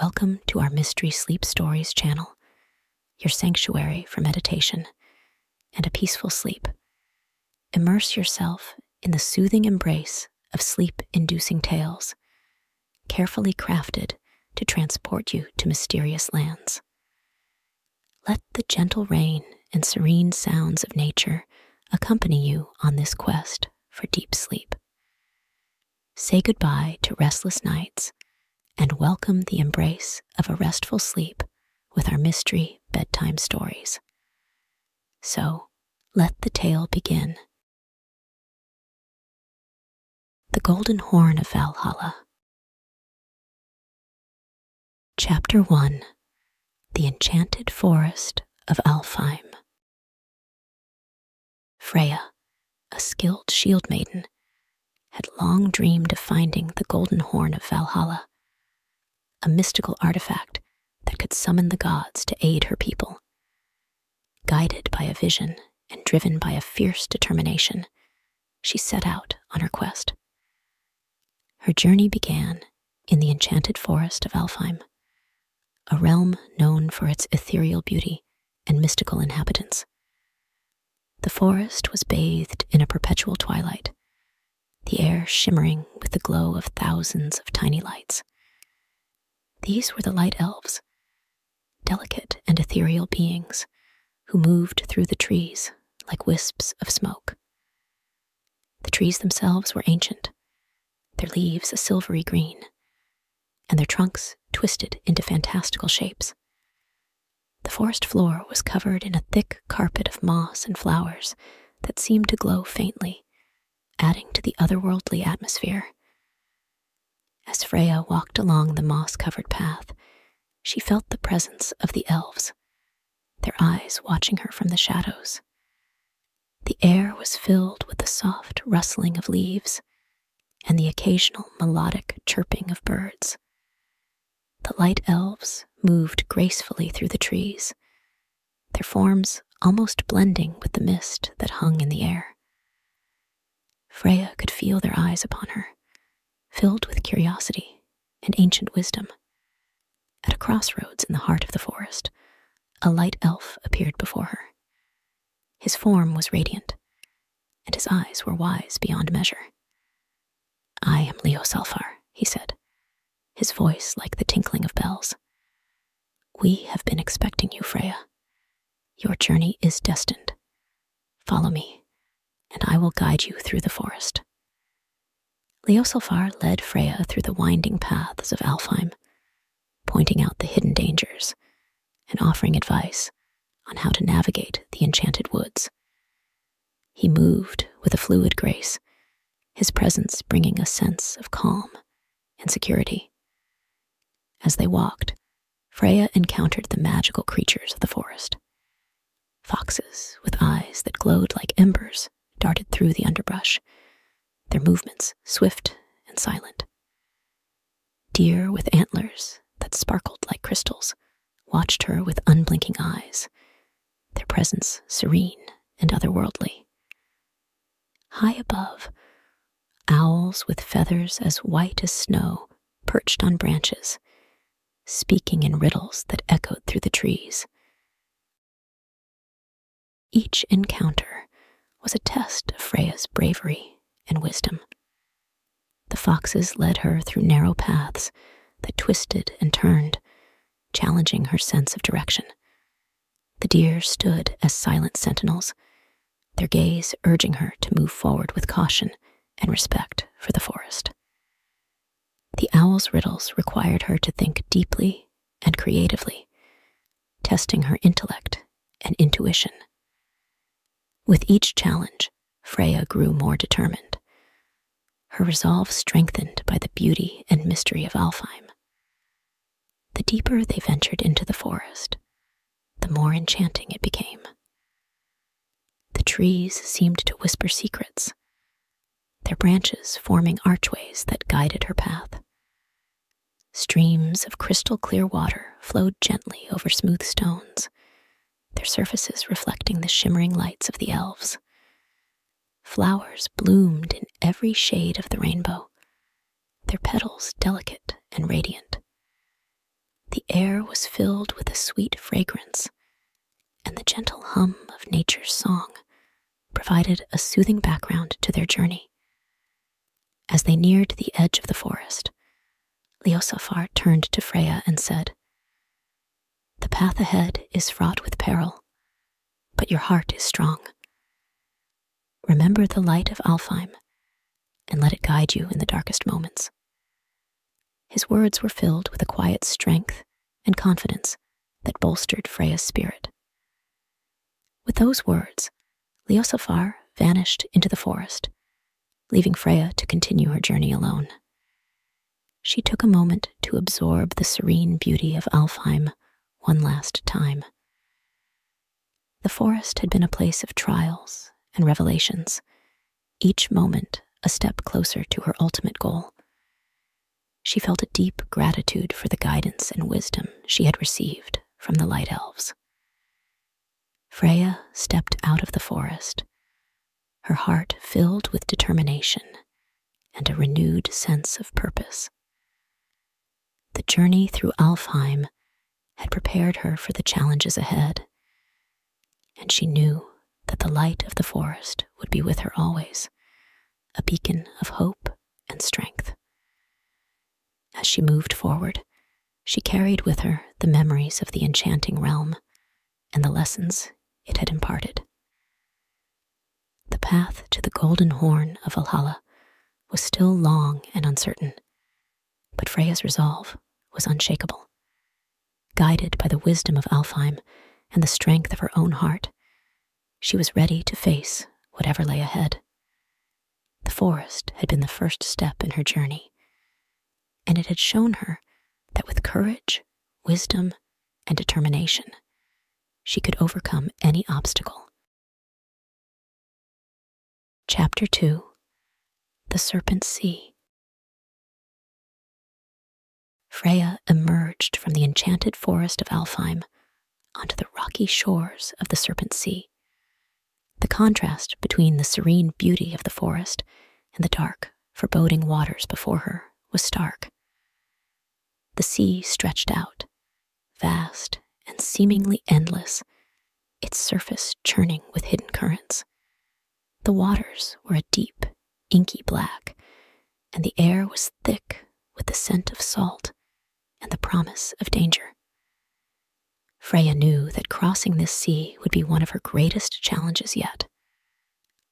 Welcome to our Mystery Sleep Stories channel, your sanctuary for meditation and a peaceful sleep. Immerse yourself in the soothing embrace of sleep-inducing tales, carefully crafted to transport you to mysterious lands. Let the gentle rain and serene sounds of nature accompany you on this quest for deep sleep. Say goodbye to restless nights and welcome the embrace of a restful sleep with our mystery bedtime stories. So, let the tale begin. The Golden Horn of Valhalla. Chapter 1. The Enchanted Forest of Alfheim. Freya, a skilled shield maiden, had long dreamed of finding the Golden Horn of Valhalla, a mystical artifact that could summon the gods to aid her people. Guided by a vision and driven by a fierce determination, she set out on her quest. Her journey began in the Enchanted Forest of Alfheim, a realm known for its ethereal beauty and mystical inhabitants. The forest was bathed in a perpetual twilight, the air shimmering with the glow of thousands of tiny lights. These were the Light Elves, delicate and ethereal beings who moved through the trees like wisps of smoke. The trees themselves were ancient, their leaves a silvery green, and their trunks twisted into fantastical shapes. The forest floor was covered in a thick carpet of moss and flowers that seemed to glow faintly, adding to the otherworldly atmosphere. As Freya walked along the moss-covered path, she felt the presence of the elves, their eyes watching her from the shadows. The air was filled with the soft rustling of leaves and the occasional melodic chirping of birds. The Light Elves moved gracefully through the trees, their forms almost blending with the mist that hung in the air. Freya could feel their eyes upon her, filled with curiosity and ancient wisdom. At a crossroads in the heart of the forest, a Light Elf appeared before her. His form was radiant, and his eyes were wise beyond measure. "I am Liosálfar," he said, his voice like the tinkling of bells. "We have been expecting you, Freya. Your journey is destined. Follow me, and I will guide you through the forest." Liosálfar led Freya through the winding paths of Alfheim, pointing out the hidden dangers and offering advice on how to navigate the enchanted woods. He moved with a fluid grace, his presence bringing a sense of calm and security. As they walked, Freya encountered the magical creatures of the forest. Foxes with eyes that glowed like embers darted through the underbrush, their movements swift and silent. Deer with antlers that sparkled like crystals watched her with unblinking eyes, their presence serene and otherworldly. High above, owls with feathers as white as snow perched on branches, speaking in riddles that echoed through the trees. Each encounter was a test of Freya's bravery and wisdom. The foxes led her through narrow paths that twisted and turned, challenging her sense of direction. The deer stood as silent sentinels, their gaze urging her to move forward with caution and respect for the forest. The owl's riddles required her to think deeply and creatively, testing her intellect and intuition. With each challenge, Freya grew more determined, her resolve strengthened by the beauty and mystery of Alfheim. The deeper they ventured into the forest, the more enchanting it became. The trees seemed to whisper secrets, their branches forming archways that guided her path. Streams of crystal-clear water flowed gently over smooth stones, their surfaces reflecting the shimmering lights of the elves. Flowers bloomed in every shade of the rainbow, their petals delicate and radiant. air was filled with a sweet fragrance, and the gentle hum of nature's song provided a soothing background to their journey. As they neared the edge of the forest, Liosálfar turned to Freya and said, "The path ahead is fraught with peril, but your heart is strong. Remember the light of Alfheim, and let it guide you in the darkest moments." His words were filled with a quiet strength and confidence that bolstered Freya's spirit. With those words, Liosálfar vanished into the forest, leaving Freya to continue her journey alone. She took a moment to absorb the serene beauty of Alfheim one last time. The forest had been a place of trials and revelations, each moment a step closer to her ultimate goal. She felt a deep gratitude for the guidance and wisdom she had received from the Light Elves. Freya stepped out of the forest, her heart filled with determination and a renewed sense of purpose. The journey through Alfheim had prepared her for the challenges ahead, and she knew that the light of the forest would be with her always, a beacon of hope and strength. As she moved forward, she carried with her the memories of the enchanting realm and the lessons it had imparted. The path to the Golden Horn of Valhalla was still long and uncertain, but Freya's resolve was unshakable. Guided by the wisdom of Alfheim and the strength of her own heart, she was ready to face whatever lay ahead. The forest had been the first step in her journey, and it had shown her that with courage, wisdom, and determination, she could overcome any obstacle. Chapter 2: The Serpent Sea. Freya emerged from the enchanted forest of Alfheim onto the rocky shores of the Serpent Sea. The contrast between the serene beauty of the forest and the dark, foreboding waters before her was stark. The sea stretched out, vast and seemingly endless, its surface churning with hidden currents. The waters were a deep, inky black, and the air was thick with the scent of salt and the promise of danger. Freya knew that crossing this sea would be one of her greatest challenges yet.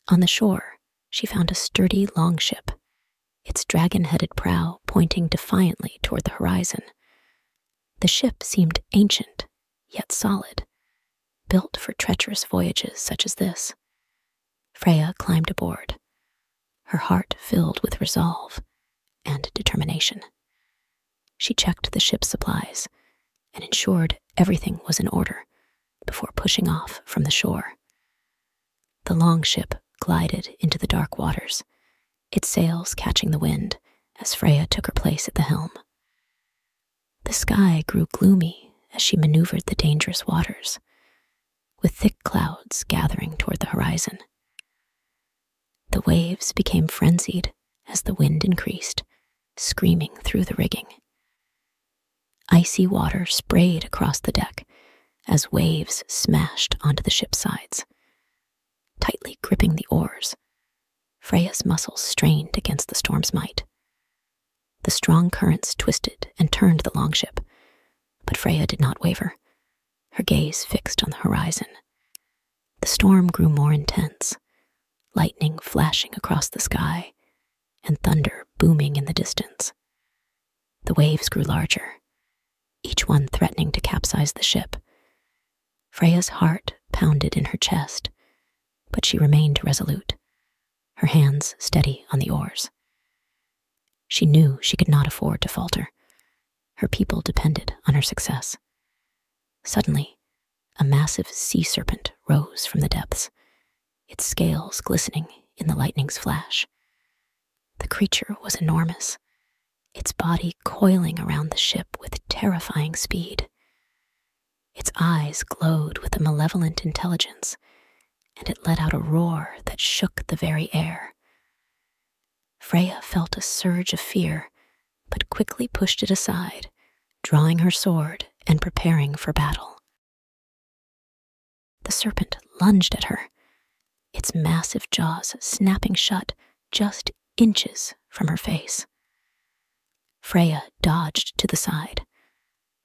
On the shore, she found a sturdy longship, its dragon-headed prow pointing defiantly toward the horizon. The ship seemed ancient, yet solid, built for treacherous voyages such as this. Freya climbed aboard, her heart filled with resolve and determination. She checked the ship's supplies and ensured everything was in order before pushing off from the shore. The longship glided into the dark waters, its sails catching the wind as Freya took her place at the helm. The sky grew gloomy as she maneuvered the dangerous waters, with thick clouds gathering toward the horizon. The waves became frenzied as the wind increased, screaming through the rigging. Icy water sprayed across the deck as waves smashed onto the ship's sides. Tightly gripping the oars, Freya's muscles strained against the storm's might. The strong currents twisted and turned the longship, but Freya did not waver, her gaze fixed on the horizon. The storm grew more intense, lightning flashing across the sky and thunder booming in the distance. The waves grew larger, each one threatening to capsize the ship. Freya's heart pounded in her chest, but she remained resolute, her hands steady on the oars. She knew she could not afford to falter. Her people depended on her success. Suddenly, a massive sea serpent rose from the depths, its scales glistening in the lightning's flash. The creature was enormous, its body coiling around the ship with terrifying speed. Its eyes glowed with a malevolent intelligence, and it let out a roar that shook the very air. Freya felt a surge of fear, but quickly pushed it aside, drawing her sword and preparing for battle. The serpent lunged at her, its massive jaws snapping shut just inches from her face. Freya dodged to the side,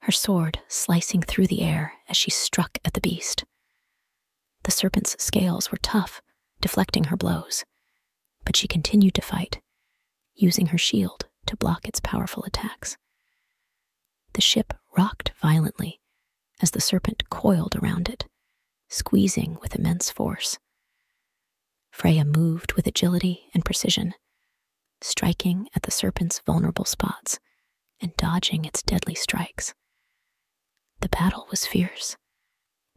her sword slicing through the air as she struck at the beast. The serpent's scales were tough, deflecting her blows, but she continued to fight, using her shield to block its powerful attacks. The ship rocked violently as the serpent coiled around it, squeezing with immense force. Freya moved with agility and precision, striking at the serpent's vulnerable spots and dodging its deadly strikes. The battle was fierce,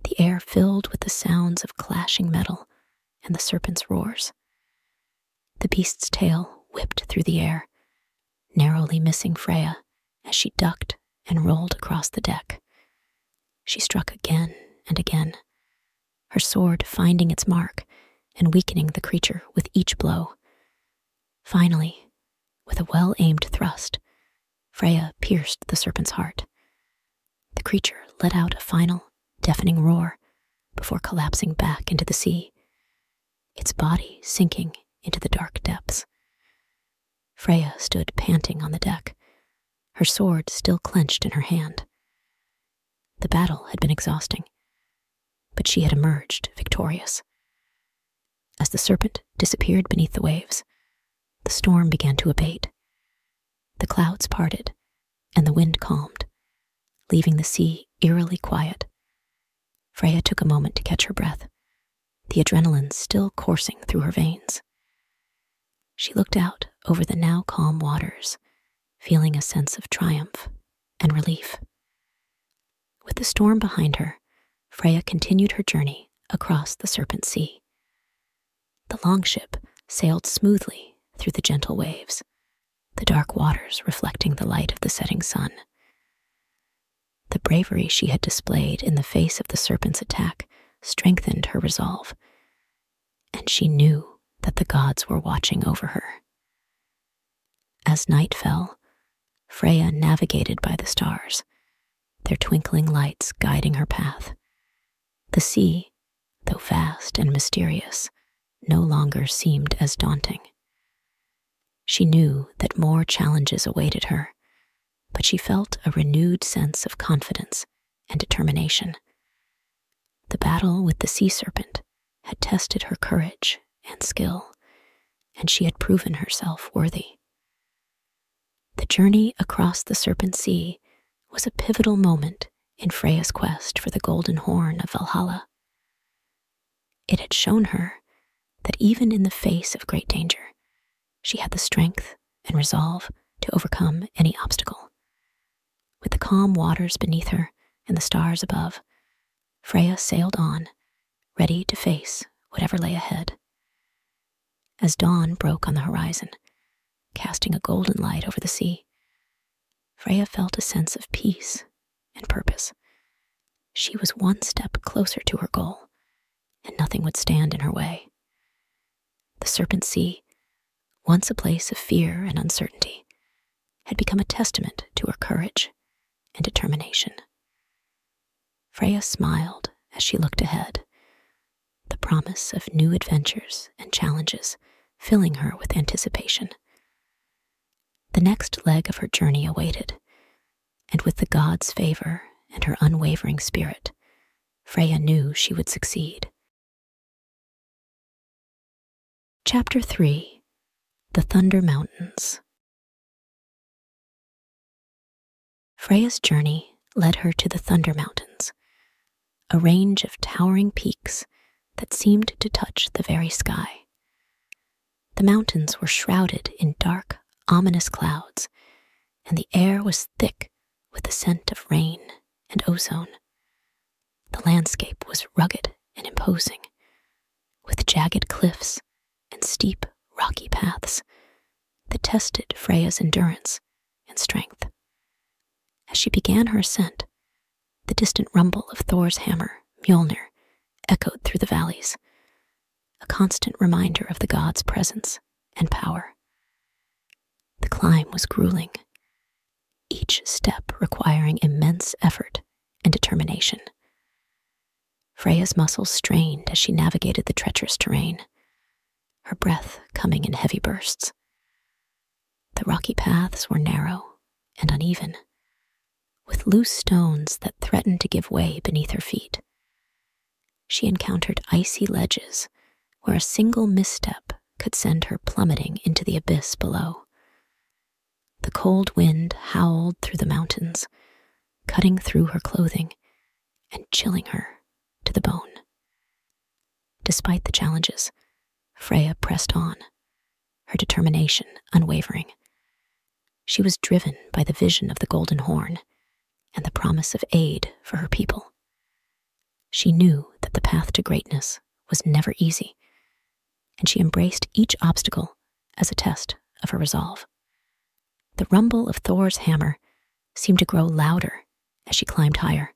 the air filled with the sounds of clashing metal and the serpent's roars. The beast's tail whipped through the air, narrowly missing Freya as she ducked and rolled across the deck. She struck again and again, her sword finding its mark and weakening the creature with each blow. Finally, with a well-aimed thrust, Freya pierced the serpent's heart. The creature let out a final, deafening roar before collapsing back into the sea, its body sinking into the dark depths. Freya stood panting on the deck, her sword still clenched in her hand. The battle had been exhausting, but she had emerged victorious. As the serpent disappeared beneath the waves, the storm began to abate. The clouds parted, and the wind calmed, leaving the sea eerily quiet. Freya took a moment to catch her breath, the adrenaline still coursing through her veins. She looked out over the now calm waters, feeling a sense of triumph and relief. With the storm behind her, Freya continued her journey across the Serpent Sea. The longship sailed smoothly through the gentle waves, the dark waters reflecting the light of the setting sun. The bravery she had displayed in the face of the serpent's attack strengthened her resolve, and she knew that the gods were watching over her. As night fell, Freya navigated by the stars, their twinkling lights guiding her path. The sea, though vast and mysterious, no longer seemed as daunting. She knew that more challenges awaited her, but she felt a renewed sense of confidence and determination. The battle with the sea serpent had tested her courage and skill, and she had proven herself worthy. The journey across the Serpent Sea was a pivotal moment in Freya's quest for the Golden Horn of Valhalla. It had shown her that even in the face of great danger, she had the strength and resolve to overcome any obstacle. With the calm waters beneath her and the stars above, Freya sailed on, ready to face whatever lay ahead. As dawn broke on the horizon, casting a golden light over the sea, Freya felt a sense of peace and purpose. She was one step closer to her goal, and nothing would stand in her way. The Serpent Sea, once a place of fear and uncertainty, had become a testament to her courage and determination. Freya smiled as she looked ahead, the promise of new adventures and challenges filling her with anticipation. The next leg of her journey awaited, and with the gods' favor and her unwavering spirit, Freya knew she would succeed. Chapter 3: The Thunder Mountains. Freya's journey led her to the Thunder Mountains, a range of towering peaks that seemed to touch the very sky. The mountains were shrouded in dark, ominous clouds, and the air was thick with the scent of rain and ozone. The landscape was rugged and imposing, with jagged cliffs and steep, rocky paths that tested Freya's endurance and strength. As she began her ascent, the distant rumble of Thor's hammer, Mjolnir, echoed through the valleys, a constant reminder of the god's presence and power. The climb was grueling, each step requiring immense effort determination. Freya's muscles strained as she navigated the treacherous terrain, her breath coming in heavy bursts. The rocky paths were narrow and uneven, with loose stones that threatened to give way beneath her feet. She encountered icy ledges where a single misstep could send her plummeting into the abyss below. The cold wind howled through the mountains, cutting through her clothing and chilling her to the bone. Despite the challenges, Freya pressed on, her determination unwavering. She was driven by the vision of the Golden Horn and the promise of aid for her people. She knew that the path to greatness was never easy, and she embraced each obstacle as a test of her resolve. The rumble of Thor's hammer seemed to grow louder as she climbed higher,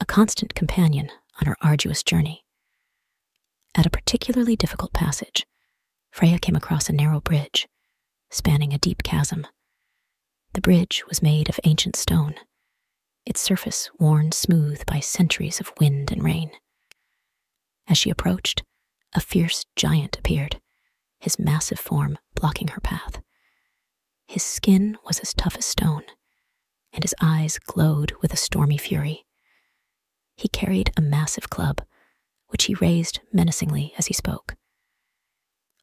a constant companion on her arduous journey. At a particularly difficult passage, Freya came across a narrow bridge, spanning a deep chasm. The bridge was made of ancient stone, its surface worn smooth by centuries of wind and rain. As she approached, a fierce giant appeared, his massive form blocking her path. His skin was as tough as stone, and his eyes glowed with a stormy fury. He carried a massive club, which he raised menacingly as he spoke.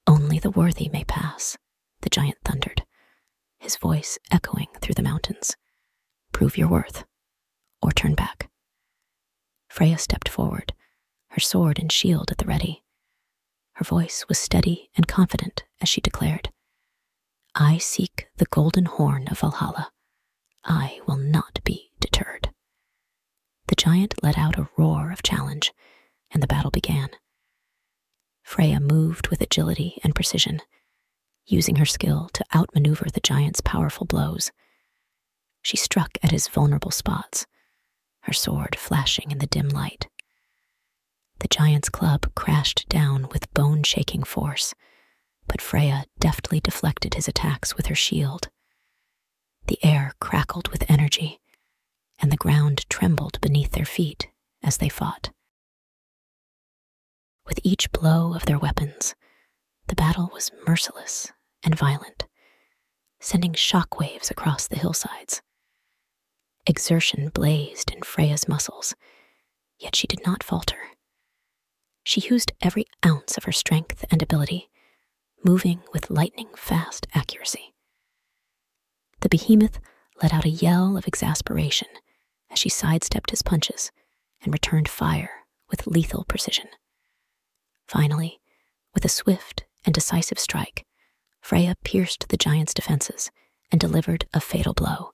"Only the worthy may pass," the giant thundered, his voice echoing through the mountains. "Prove your worth, or turn back." Freya stepped forward, her sword and shield at the ready. Her voice was steady and confident as she declared, "I seek the Golden Horn of Valhalla. I will not be deterred." The giant let out a roar of challenge, and the battle began. Freya moved with agility and precision, using her skill to outmaneuver the giant's powerful blows. She struck at his vulnerable spots, her sword flashing in the dim light. The giant's club crashed down with bone-shaking force, but Freya deftly deflected his attacks with her shield. The air crackled with energy, and the ground trembled beneath their feet as they fought. With each blow of their weapons, the battle was merciless and violent, sending shockwaves across the hillsides. Exertion blazed in Freya's muscles, yet she did not falter. She used every ounce of her strength and ability, moving with lightning-fast accuracy. The behemoth let out a yell of exasperation as she sidestepped his punches and returned fire with lethal precision. Finally, with a swift and decisive strike, Freya pierced the giant's defenses and delivered a fatal blow.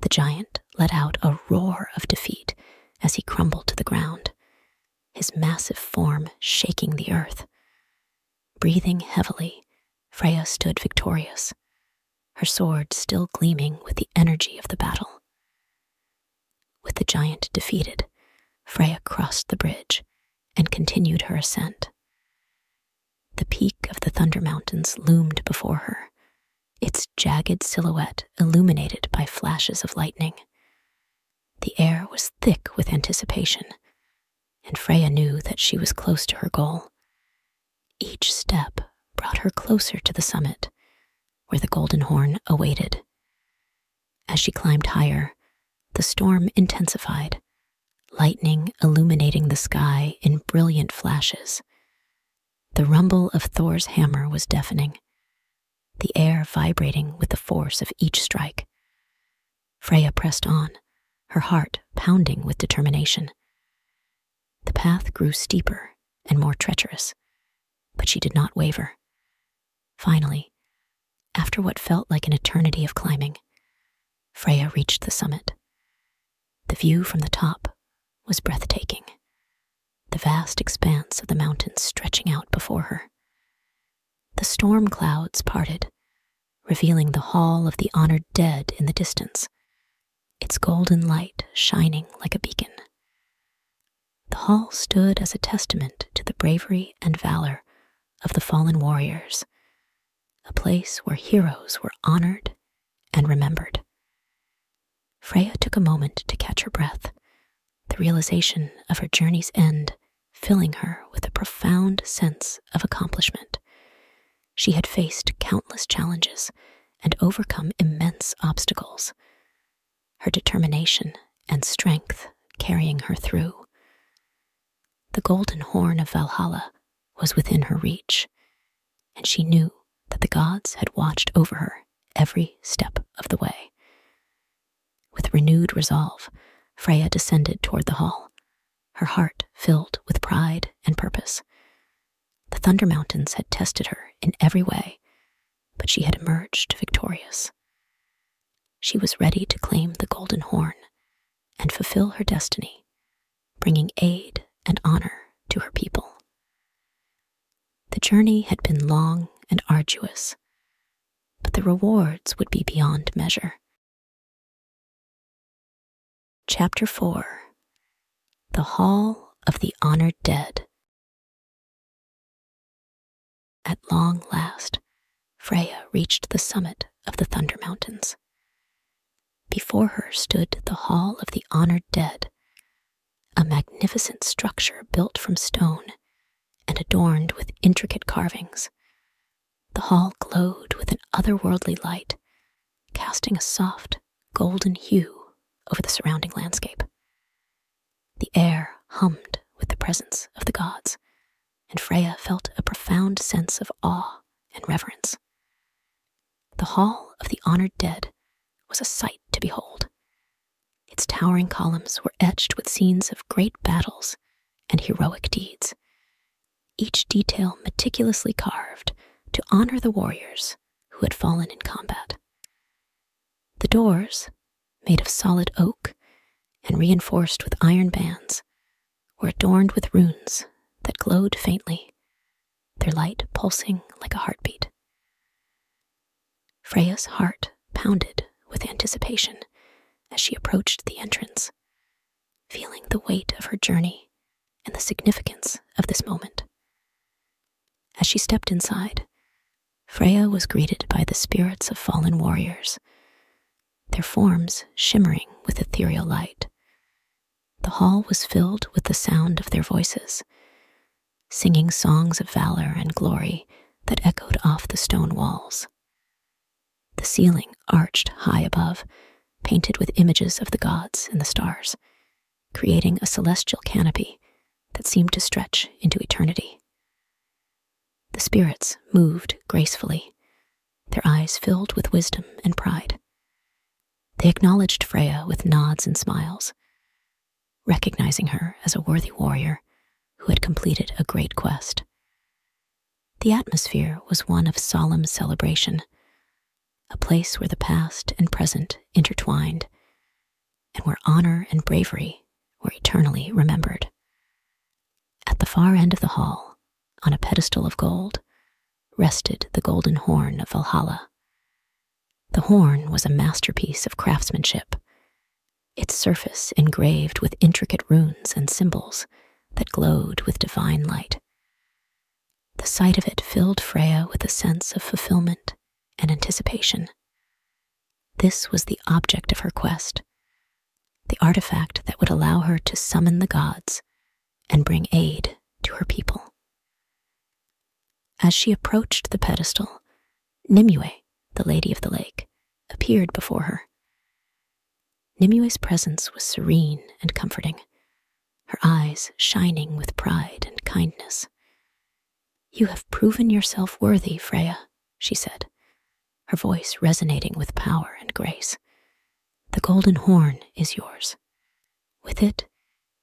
The giant let out a roar of defeat as he crumbled to the ground, his massive form shaking the earth. Breathing heavily, Freya stood victorious, her sword still gleaming with the energy of the battle. With the giant defeated, Freya crossed the bridge and continued her ascent. The peak of the Thunder Mountains loomed before her, its jagged silhouette illuminated by flashes of lightning. The air was thick with anticipation, and Freya knew that she was close to her goal. Each step brought her closer to the summit, where the Golden Horn awaited. As she climbed higher, the storm intensified, lightning illuminating the sky in brilliant flashes. The rumble of Thor's hammer was deafening, the air vibrating with the force of each strike. Freya pressed on, her heart pounding with determination. The path grew steeper and more treacherous, but she did not waver. Finally, after what felt like an eternity of climbing, Freya reached the summit. The view from the top was breathtaking, the vast expanse of the mountains stretching out before her. The storm clouds parted, revealing the Hall of the Honored Dead in the distance, its golden light shining like a beacon. The hall stood as a testament to the bravery and valor of the fallen warriors, a place where heroes were honored and remembered. Freya took a moment to catch her breath, the realization of her journey's end, filling her with a profound sense of accomplishment. She had faced countless challenges and overcome immense obstacles, her determination and strength carrying her through. The Golden Horn of Valhalla was within her reach, and she knew that the gods had watched over her every step of the way. With renewed resolve, Freya descended toward the hall, her heart filled with pride and purpose. The Thunder Mountains had tested her in every way, but she had emerged victorious. She was ready to claim the Golden Horn and fulfill her destiny, bringing aid and honor to her people. The journey had been long and arduous, but the rewards would be beyond measure. Chapter 4. The Hall of the Honored Dead. At long last, Freya reached the summit of the Thunder Mountains. Before her stood the Hall of the Honored Dead, a magnificent structure built from stone and adorned with intricate carvings. The hall glowed with an otherworldly light, casting a soft, golden hue over the surrounding landscape. The air hummed with the presence of the gods, and Freya felt a profound sense of awe and reverence. The Hall of the Honored Dead was a sight to behold. Its towering columns were etched with scenes of great battles and heroic deeds, each detail meticulously carved to honor the warriors who had fallen in combat. The doors, made of solid oak and reinforced with iron bands, were adorned with runes that glowed faintly, their light pulsing like a heartbeat. Freya's heart pounded with anticipation as she approached the entrance, feeling the weight of her journey and the significance of this moment. As she stepped inside, Freya was greeted by the spirits of fallen warriors, their forms shimmering with ethereal light. The hall was filled with the sound of their voices, singing songs of valor and glory that echoed off the stone walls. The ceiling arched high above, painted with images of the gods and the stars, creating a celestial canopy that seemed to stretch into eternity. The spirits moved gracefully, their eyes filled with wisdom and pride. They acknowledged Freya with nods and smiles, recognizing her as a worthy warrior who had completed a great quest. The atmosphere was one of solemn celebration, a place where the past and present intertwined, and where honor and bravery were eternally remembered. At the far end of the hall, on a pedestal of gold, rested the Golden Horn of Valhalla. The horn was a masterpiece of craftsmanship, its surface engraved with intricate runes and symbols that glowed with divine light. The sight of it filled Freya with a sense of fulfillment and anticipation. This was the object of her quest, the artifact that would allow her to summon the gods and bring aid to her people. As she approached the pedestal, Nimue, the Lady of the Lake, appeared before her. Nimue's presence was serene and comforting, her eyes shining with pride and kindness. "You have proven yourself worthy, Freya," she said, her voice resonating with power and grace. "The Golden Horn is yours. With it,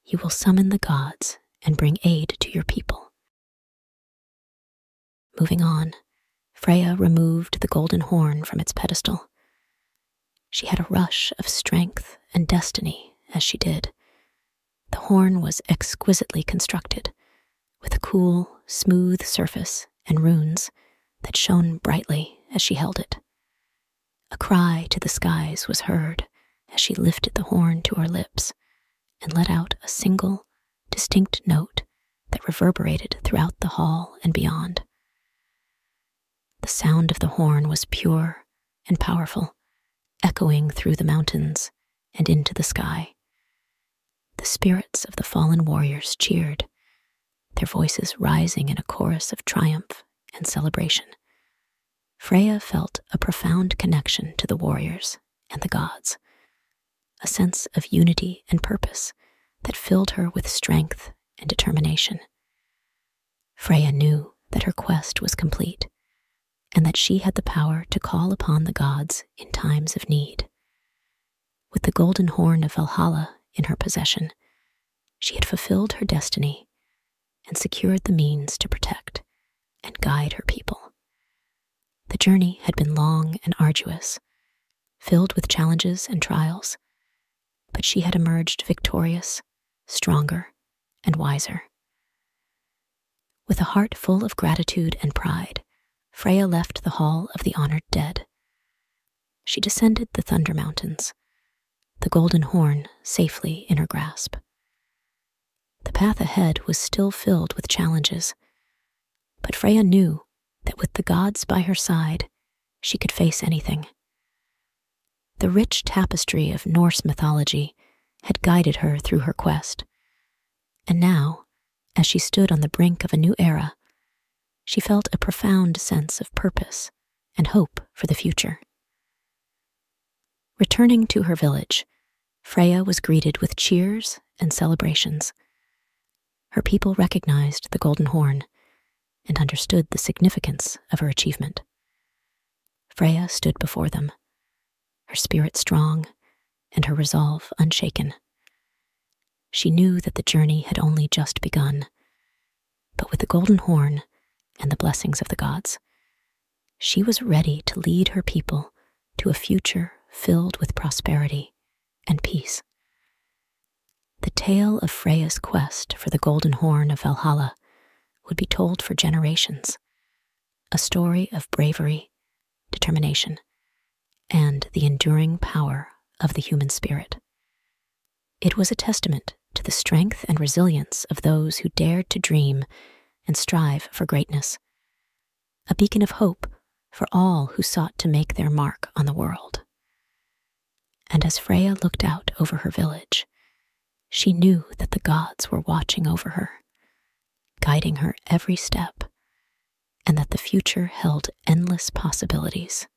you will summon the gods and bring aid to your people." Moving on, Freya removed the Golden Horn from its pedestal. She had a rush of strength and destiny as she did. The horn was exquisitely constructed, with a cool, smooth surface and runes that shone brightly as she held it. A cry to the skies was heard as she lifted the horn to her lips and let out a single, distinct note that reverberated throughout the hall and beyond. The sound of the horn was pure and powerful, echoing through the mountains and into the sky. The the spirits of the fallen warriors cheered, their voices rising in a chorus of triumph and celebration. Freya felt a profound connection to the warriors and the gods, a sense of unity and purpose that filled her with strength and determination. Freya knew that her quest was complete, and that she had the power to call upon the gods in times of need. With the Golden Horn of Valhalla in her possession, she had fulfilled her destiny and secured the means to protect and guide her people. The journey had been long and arduous, filled with challenges and trials, but she had emerged victorious, stronger, and wiser. With a heart full of gratitude and pride, Freya left the Hall of the Honored Dead. She descended the Thunder Mountains, the Golden Horn safely in her grasp. The path ahead was still filled with challenges, but Freya knew that with the gods by her side, she could face anything. The rich tapestry of Norse mythology had guided her through her quest, and now, as she stood on the brink of a new era, she felt a profound sense of purpose and hope for the future. Returning to her village, Freya was greeted with cheers and celebrations. Her people recognized the Golden Horn and understood the significance of her achievement. Freya stood before them, her spirit strong and her resolve unshaken. She knew that the journey had only just begun, but with the Golden Horn and the blessings of the gods, she was ready to lead her people to a future filled with prosperity and peace. The tale of Freya's quest for the Golden Horn of Valhalla would be told for generations, a story of bravery, determination, and the enduring power of the human spirit. It was a testament to the strength and resilience of those who dared to dream and strive for greatness, a beacon of hope for all who sought to make their mark on the world. And as Freya looked out over her village, she knew that the gods were watching over her, guiding her every step, and that the future held endless possibilities.